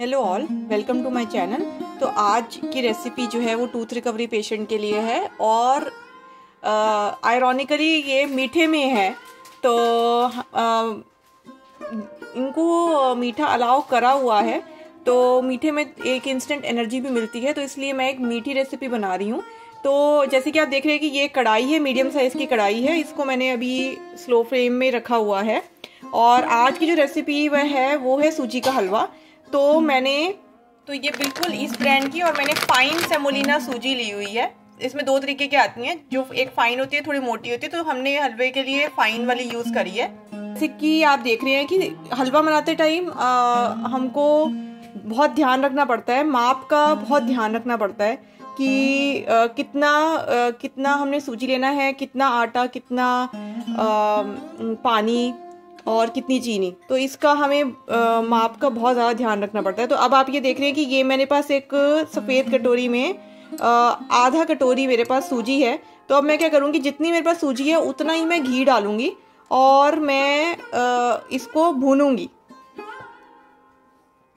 Hello all, welcome to my channel. तो आज की रेसिपी जो है वो टूथ रिकवरी पेशेंट के लिए है और आयरॉनिकली ये मीठे में है। तो इनको मीठा अलाउ करा हुआ है, तो मीठे में एक इंस्टेंट एनर्जी भी मिलती है। तो इसलिए मैं एक मीठी रेसिपी बना रही हूँ। तो जैसे कि आप देख रहे हैं कि ये कढ़ाई है, मीडियम साइज़ की कढ़ाई है। इसको मैंने अभी स्लो फ्लेम में रखा हुआ है और आज की जो रेसिपी वह है वो है सूजी का हलवा। तो मैंने ये बिल्कुल इस ब्रांड की और मैंने फाइन सेमोलिना सूजी ली हुई है। इसमें दो तरीके की आती हैं, जो एक फाइन होती है, थोड़ी मोटी होती है। तो हमने हलवे के लिए फाइन वाली यूज़ करी है। जैसे कि आप देख रहे हैं कि हलवा बनाते टाइम हमको बहुत ध्यान रखना पड़ता है, माप का बहुत ध्यान रखना पड़ता है कि कितना हमने सूजी लेना है, कितना आटा, कितना पानी और कितनी चीनी। तो इसका हमें माप का बहुत ज़्यादा ध्यान रखना पड़ता है। तो अब आप ये देख रहे हैं कि ये मेरे पास एक सफ़ेद कटोरी में आधा कटोरी मेरे पास सूजी है। तो अब मैं क्या करूँगी, जितनी मेरे पास सूजी है उतना ही मैं घी डालूँगी और मैं इसको भूनूँगी।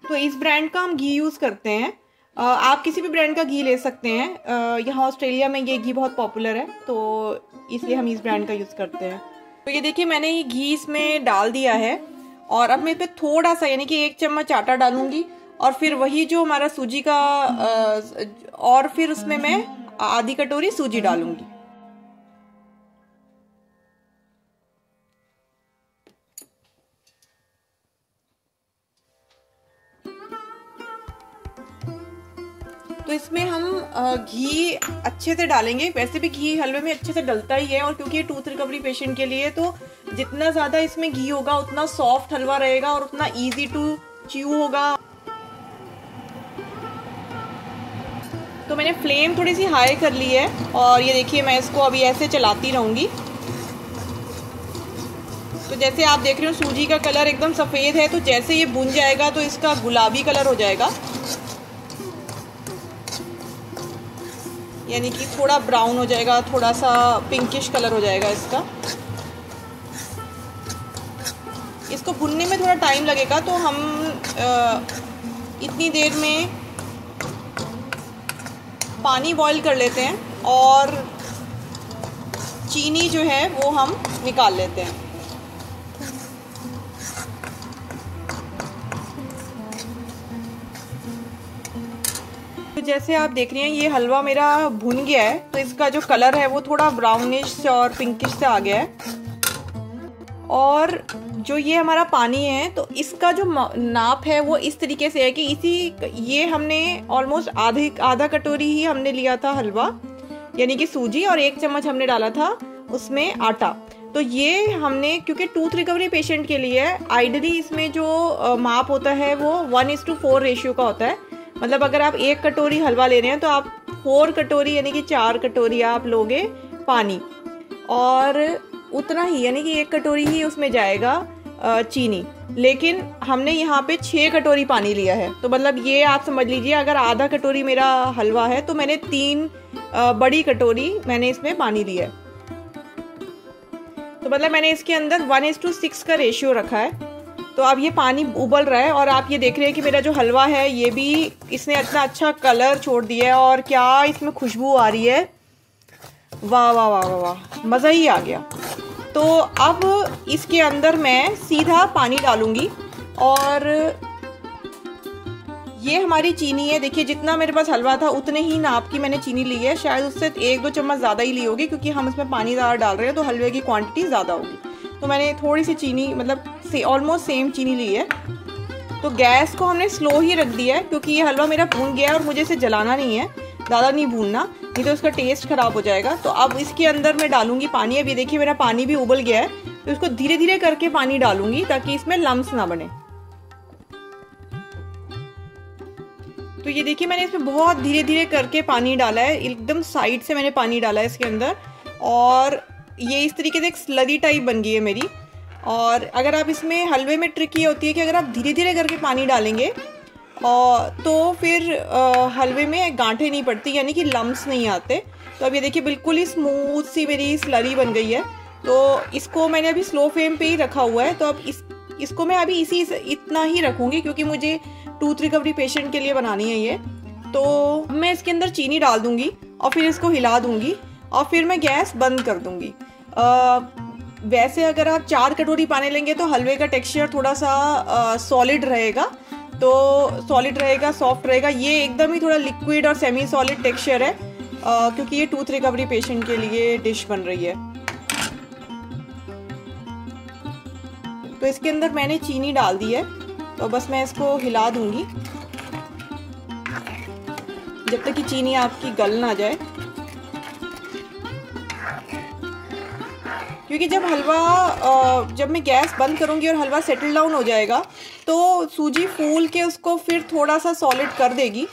तो इस ब्रांड का हम घी यूज़ करते हैं। आप किसी भी ब्रांड का घी ले सकते हैं। यहाँ ऑस्ट्रेलिया में ये घी बहुत पॉपुलर है, तो इसलिए हम इस ब्रांड का यूज़ करते हैं। तो ये देखिए, मैंने ये घी इसमें डाल दिया है और अब मैं इसमें थोड़ा सा यानी कि 1 चम्मच आटा डालूंगी और फिर वही जो हमारा सूजी का और फिर उसमें मैं आधी कटोरी सूजी डालूंगी। तो इसमें हम घी अच्छे से डालेंगे। वैसे भी घी हलवे में अच्छे से डलता ही है और क्योंकि ये टूथ रिकवरी पेशेंट के लिए, तो जितना ज़्यादा इसमें घी होगा उतना सॉफ्ट हलवा रहेगा और उतना इजी टू च्यू होगा। तो मैंने फ्लेम थोड़ी सी हाई कर ली है और ये देखिए मैं इसको अभी ऐसे चलाती रहूँगी। तो जैसे आप देख रहे हो सूजी का कलर एकदम सफ़ेद है, तो जैसे ये भुन जाएगा तो इसका गुलाबी कलर हो जाएगा, यानी कि थोड़ा ब्राउन हो जाएगा, थोड़ा सा पिंकिश कलर हो जाएगा इसका। इसको भुनने में थोड़ा टाइम लगेगा, तो हम इतनी देर में पानी बॉईल कर लेते हैं और चीनी जो है वो हम निकाल लेते हैं। तो जैसे आप देख रहे हैं ये हलवा मेरा भुन गया है, तो इसका जो कलर है वो थोड़ा ब्राउनिश और पिंकिश से आ गया है। और जो ये हमारा पानी है, तो इसका जो नाप है वो इस तरीके से है कि ये हमने ऑलमोस्ट आधा कटोरी ही हमने लिया था हलवा, यानी कि सूजी, और 1 चम्मच हमने डाला था उसमें आटा। तो ये हमने, क्योंकि टूथ रिकवरी पेशेंट के लिए आइडली इसमें जो माप होता है वो 1:4 रेशियो का होता है। मतलब अगर आप 1 कटोरी हलवा ले रहे हैं तो आप 4 कटोरी यानी कि 4 कटोरी आप लोगे पानी और उतना ही यानी कि 1 कटोरी ही उसमें जाएगा चीनी। लेकिन हमने यहाँ पे 6 कटोरी पानी लिया है, तो मतलब ये आप समझ लीजिए, अगर आधा कटोरी मेरा हलवा है तो मैंने 3 बड़ी कटोरी मैंने इसमें पानी लिया है। तो मतलब मैंने इसके अंदर 1:6 का रेशियो रखा है। तो अब ये पानी उबल रहा है और आप ये देख रहे हैं कि मेरा जो हलवा है ये भी, इसने इतना अच्छा कलर छोड़ दिया है और क्या इसमें खुशबू आ रही है। वाह वाह वाह वाह वाह, मज़ा ही आ गया। तो अब इसके अंदर मैं सीधा पानी डालूंगी और ये हमारी चीनी है। देखिए जितना मेरे पास हलवा था उतने ही नाप की मैंने चीनी ली है, शायद उससे 1-2 चम्मच ज़्यादा ही ली होगी, क्योंकि हम इसमें पानी ज़्यादा डाल रहे हैं तो हलवे की क्वांटिटी ज़्यादा होगी। तो मैंने थोड़ी सी चीनी, मतलब ऑलमोस्ट सेम चीनी ली है। तो गैस को हमने स्लो ही रख दिया है क्योंकि ये हलवा मेरा भून गया है और मुझे इसे जलाना नहीं है, ज़्यादा नहीं भूनना, नहीं तो उसका टेस्ट ख़राब हो जाएगा। तो अब इसके अंदर मैं डालूंगी पानी। अब ये देखिए मेरा पानी भी उबल गया है, तो इसको धीरे धीरे करके पानी डालूंगी ताकि इसमें लम्स ना बने। तो ये देखिए मैंने इसमें बहुत धीरे धीरे करके पानी डाला है, एकदम साइड से मैंने पानी डाला है इसके अंदर और ये इस तरीके से एक स्लरी टाइप बन गई है मेरी। और अगर आप इसमें हलवे में ट्रिक ये होती है कि अगर आप धीरे धीरे करके पानी डालेंगे और तो फिर हलवे में गांठें नहीं पड़ती, यानी कि लम्स नहीं आते। तो अब ये देखिए बिल्कुल ही स्मूथ सी मेरी स्लरी बन गई है। तो इसको मैंने अभी स्लो फ्लेम पे ही रखा हुआ है। तो अब इसको मैं अभी इतना ही रखूँगी, क्योंकि मुझे टूथ रिकवरी पेशेंट के लिए बनानी है ये। तो मैं इसके अंदर चीनी डाल दूंगी और फिर इसको हिला दूंगी और फिर मैं गैस बंद कर दूंगी। वैसे अगर आप 4 कटोरी पानी लेंगे तो हलवे का टेक्सचर थोड़ा सा सॉलिड रहेगा, तो सॉलिड रहेगा, सॉफ्ट रहेगा। ये एकदम ही थोड़ा लिक्विड और सेमी सॉलिड टेक्सचर है क्योंकि ये टूथ रिकवरी पेशेंट के लिए डिश बन रही है। तो इसके अंदर मैंने चीनी डाल दी है, तो बस मैं इसको हिला दूंगी जब तक कि चीनी आपकी गल ना जाए, क्योंकि जब हलवा जब मैं गैस बंद करूंगी और हलवा सेटल डाउन हो जाएगा तो सूजी फूल के उसको फिर थोड़ा सा सॉलिड कर देगी।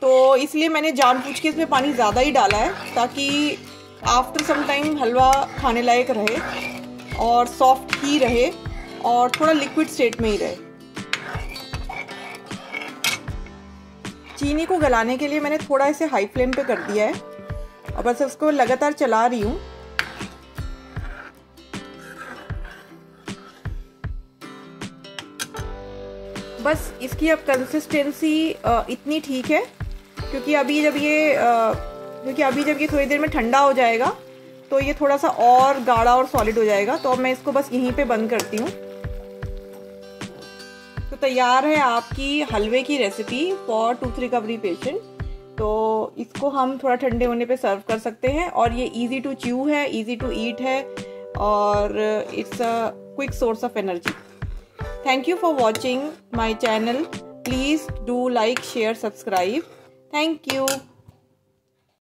तो इसलिए मैंने जानबूझ के इसमें पानी ज़्यादा ही डाला है ताकि आफ्टर सम टाइम हलवा खाने लायक रहे और सॉफ्ट ही रहे और थोड़ा लिक्विड स्टेट में ही रहे। चीनी को गलाने के लिए मैंने थोड़ा इसे हाई फ्लेम पे कर दिया है और बस उसको लगातार चला रही हूँ। बस इसकी अब कंसिस्टेंसी इतनी ठीक है क्योंकि अभी जब ये थोड़ी देर में ठंडा हो जाएगा तो ये थोड़ा सा और गाढ़ा और सॉलिड हो जाएगा। तो अब मैं इसको बस यहीं पे बंद करती हूँ। तो तैयार है आपकी हलवे की recipe for tooth recovery patient. तो इसको हम थोड़ा ठंडे होने पे सर्व कर सकते हैं और ये इजी टू च्यू है, इजी टू ईट है और it's a quick source of energy. Thank you for watching my channel. Please do like, share, subscribe. Thank you.